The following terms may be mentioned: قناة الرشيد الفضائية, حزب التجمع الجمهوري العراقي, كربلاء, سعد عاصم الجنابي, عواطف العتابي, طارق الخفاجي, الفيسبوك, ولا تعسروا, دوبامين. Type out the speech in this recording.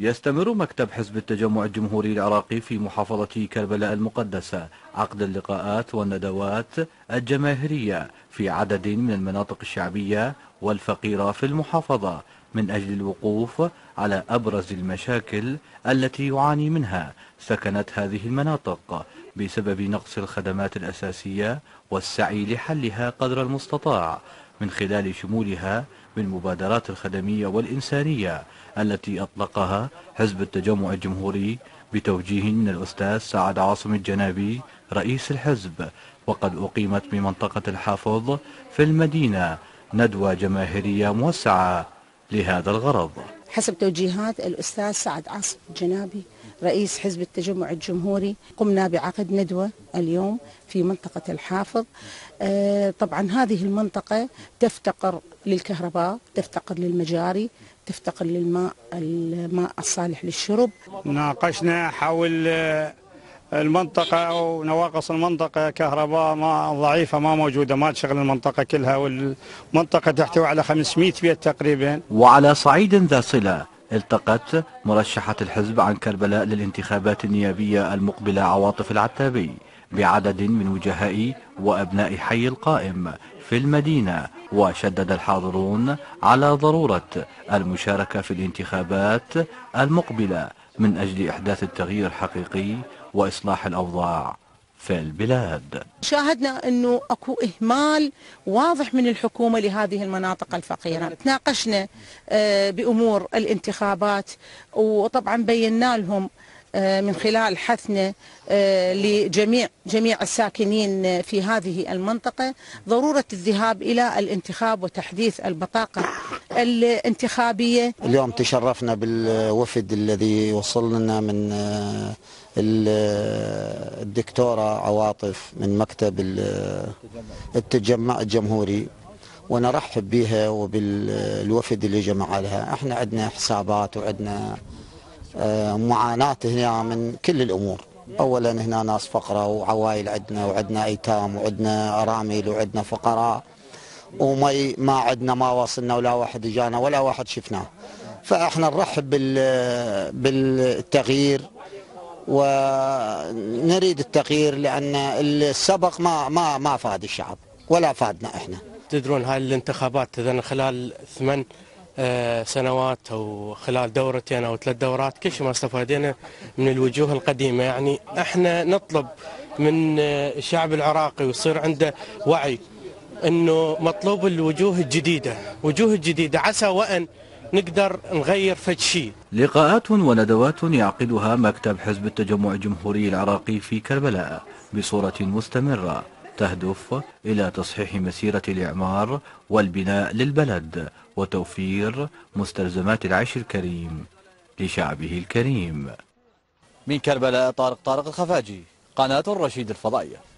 يستمر مكتب حزب التجمع الجمهوري العراقي في محافظة كربلاء المقدسة عقد اللقاءات والندوات الجماهيرية في عدد من المناطق الشعبية والفقيرة في المحافظة من أجل الوقوف على أبرز المشاكل التي يعاني منها سكنت هذه المناطق بسبب نقص الخدمات الأساسية والسعي لحلها قدر المستطاع من خلال شمولها بالمبادرات الخدمية والإنسانية التي أطلقها حزب التجمع الجمهوري بتوجيه من الأستاذ سعد عاصم الجنابي رئيس الحزب. وقد أقيمت بمنطقة الحافظ في المدينة ندوة جماهيرية موسعة لهذا الغرض حسب توجيهات الأستاذ سعد عاصم الجنابي رئيس حزب التجمع الجمهوري. قمنا بعقد ندوة اليوم في منطقة الحافظ. طبعا هذه المنطقة تفتقر للكهرباء، تفتقر للمجاري، تفتقر للماء الصالح للشرب. ناقشنا حول المنطقة ونواقص المنطقة، كهرباء ضعيفة ما موجودة، ما تشغل المنطقة كلها، والمنطقة تحتوي على 500 بيت تقريبا. وعلى صعيد ذا صلة، التقت مرشحة الحزب عن كربلاء للانتخابات النيابية المقبلة عواطف العتابي بعدد من وجهاء وأبناء حي القائم في المدينة، وشدد الحاضرون على ضرورة المشاركة في الانتخابات المقبلة من أجل إحداث التغيير الحقيقي وإصلاح الأوضاع في البلاد. شاهدنا أنه أكو إهمال واضح من الحكومة لهذه المناطق الفقيرة. تناقشنا بأمور الانتخابات، وطبعا بينا لهم من خلال حثنا لجميع الساكنين في هذه المنطقة ضرورة الذهاب إلى الانتخاب وتحديث البطاقة الانتخابية. اليوم تشرفنا بالوفد الذي وصل لنا من الدكتورة عواطف من مكتب التجمع الجمهوري، ونرحب بها وبالوفد اللي جمع لها. احنا عندنا حسابات وعندنا معاناة هنا من كل الأمور. أولا هنا ناس فقراء وعوائل عندنا، وعندنا أيتام، وعندنا أرامل، وعندنا فقراء، ومي ما عندنا، ما واصلنا ولا واحد جانا ولا واحد شفناه. فإحنا نرحب بالتغيير ونريد التغيير، لأن السبق ما فاد الشعب ولا فادنا إحنا. تدرون هاي الانتخابات إذا خلال 8 سنوات أو خلال دورتين أو 3 دورات كل شيء ما استفادينا من الوجوه القديمة. يعني احنا نطلب من الشعب العراقي ويصير عنده وعي انه مطلوب الوجوه الجديدة، وجوه جديدة، عسى وان نقدر نغير فد شيء. لقاءات وندوات يعقدها مكتب حزب التجمع الجمهوري العراقي في كربلاء بصورة مستمرة تهدف إلى تصحيح مسيرة الإعمار والبناء للبلد وتوفير مستلزمات العيش الكريم لشعبه الكريم. من كربلاء طارق الخفاجي، قناة الرشيد الفضائية.